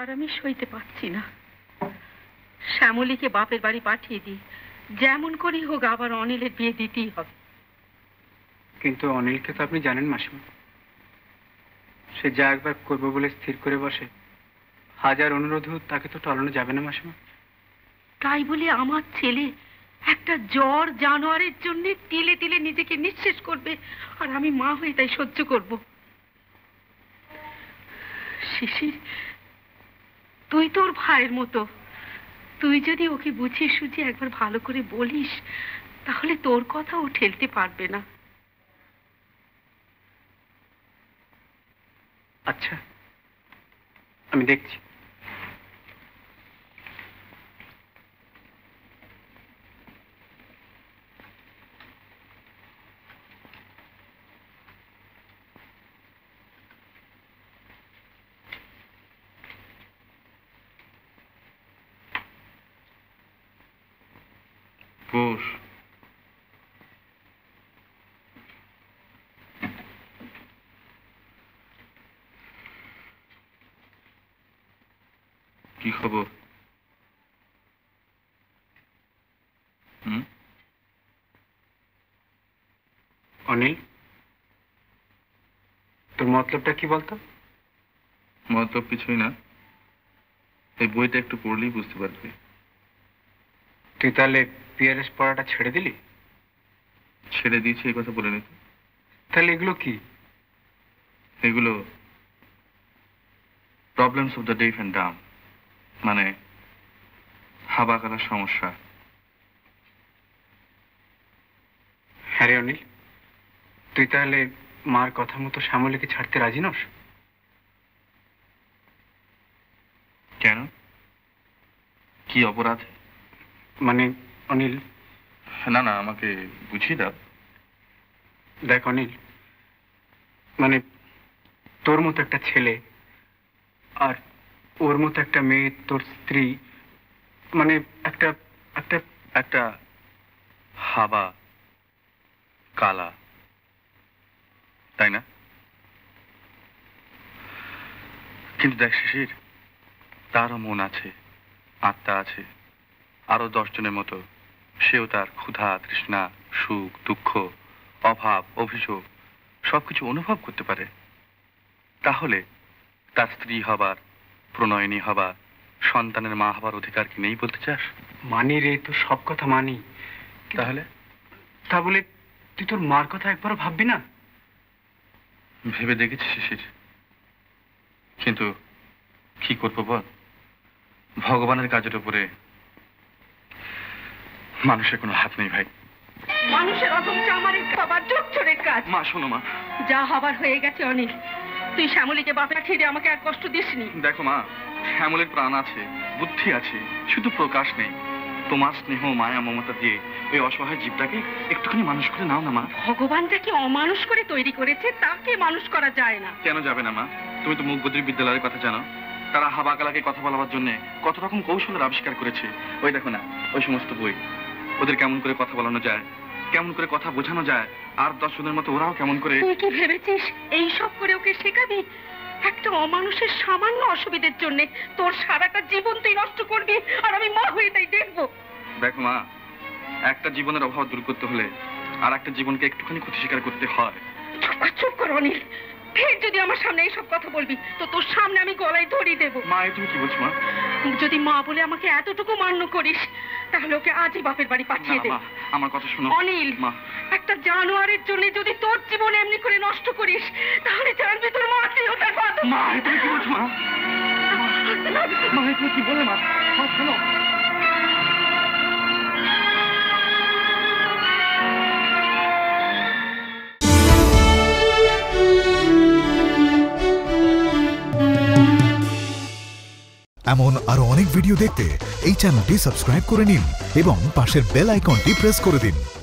আর আমি সইতে পারছি না। শ্যামলীকে বাপের বাড়ি পাঠিয়ে দিই, যেমন করি হোক আবার অনিলের বিয়ে দিতেই হবে। কিন্তু অনিলকে তো আপনি জানেন মাসিমা, সে যা একবার করবে বলে স্থির করে বসে, হাজার অনুরোধও তাকে তো টলানো যাবে না মাসিমা। তাই বলে আমার ছেলে একটা জ্বর জানোয়ারের জন্য তিলে তিলে নিজেকে নিঃশেষ করবে, আর আমি মা হয়ে তাই সহ্য করব? শিশির, তুই তোর ভাইয়ের মতো, তুই যদি ওকে বুঝিয়ে সুঝিয়ে একবার ভালো করে বলিস তাহলে তোর কথা ও ঠেলতে পারবে না। আচ্ছা, আমি দেখছি। ঘোষ, কি খবর? অনিল, তোর মতলবটা কি বলতো? মতলব কিছুই না, এই বইটা একটু পড়লেই বুঝতে পারবি। তুই তাহলে পিআরএস পড়াটা ছেড়ে দিলি? ছেড়ে দিয়েছি এই কথা বলে নি। তাহলে এগুলো কি? এগুলো problems of the deaf and dumb, মানে হাবাকালার সমস্যা। হ্যাঁ রে অনিল, তুই তাহলে মার কথা মতো শ্যামলীকে ছাড়তে রাজি নস? কেন, কি অপরাধ? মানে অনিল, না না, আমাকে বুঝিয়ে দাও। দেখ অনিল, মানে তোর মতো একটা ছেলে আর ওর মতো একটা মেয়ে, তোর স্ত্রী, মানে একটা একটা একটা হাবা কালা, তাই না? কিন্তু দেখ শিশির, তারও মন আছে, আত্মা আছে, আরো 10 জনের মতো। সেও তার ক্ষুধা তৃষ্ণা, সুখ দুঃখ, অভাব অভিযোগ সবকিছু অনুভব করতে পারে। তাহলে তার স্ত্রী হবার, প্রণয়নী হবার, সন্তানের মা হবার অধিকার কি নেই বলতে চাস? মানি রে, তো সব কথা মানি। তাহলে তা বলে তুই তোর মার কথা একবারও ভাববি না? ভেবে দেখেছি শিশির, কিন্তু কি করবো বল, ভগবানের কাজের উপরে মানুষের কোনো হাত নেই ভাই। মানুষের অধমটা আমার বাবার চোখ ছড়ের কাজ। মা শোনো মা, যা হবার হয়ে গেছে। অনিল, তুই শ্যামলীকে বাপে ছেড়ে আমাকে আর কষ্ট দিসনি। দেখো মা, শ্যামলীর প্রাণ আছে, বুদ্ধি আছে, শুধু প্রকাশ নেই। তোমার স্নেহ মায়া মমতা দিয়ে ওই অসহায় জীবটাকে একটুখানি মানুষ করে নাও না মা। ভগবান যাকে অমানুষ করে তৈরি করেছে তাকে মানুষ করা যায় না। কেন যাবে না মা? তুমি তো মুখবদ্রী বিদ্যালয়ের কথা জানো, তারা হাবাকালাকে কথা বলাবার জন্য কত রকম কৌশলের আবিষ্কার করেছে। ওই দেখো না ওই সমস্ত বই, ওদের কেমন করে কথা বলানো যায়, কেমন করে কথা বোঝানো যায়, আর 10 জনের মতো ওরাও কেমন করে। তুই কি ভেবেছিস এই সব করে ওকে শেখাবি? একটা অমানুষের সামান্য অসুবিধার জন্য তোর সারাটা জীবন তুই নষ্ট করবি, আর আমি মা হয়ে তাই দেখব? দেখো মা, একটা জীবনের অভাব দূর করতে হলে আর একটা জীবনকে একটুখানি ক্ষতি স্বীকার করতে হয়। চুপ কর অনিল, ফের যদি আমার সামনে এইসব কথা বলবি তো তোর সামনে আমি গলায় ধরিয়ে দেবো। মা, তুমি কি বলছো মা? যদি মা বলে আমাকে এতটুকু মান্য করিস তাহলে ওকে আজই বাপের বাড়ি পাঠিয়ে দে। আমার কথা শোনো অনিল, একটা জানোয়ারের জন্য যদি তোর জীবন এমনি করে নষ্ট করিস তাহলে জানবি তোর মা কি হতে পারে। মা, তুমি কি বলছো মা? মা, তুমি কি বললে মা? মা শোনো, এমন আরো অনেক ভিডিও দেখতে এই চ্যানেলটি সাবস্ক্রাইব করে নিন এবং পাশের বেল আইকনটি প্রেস করে দিন।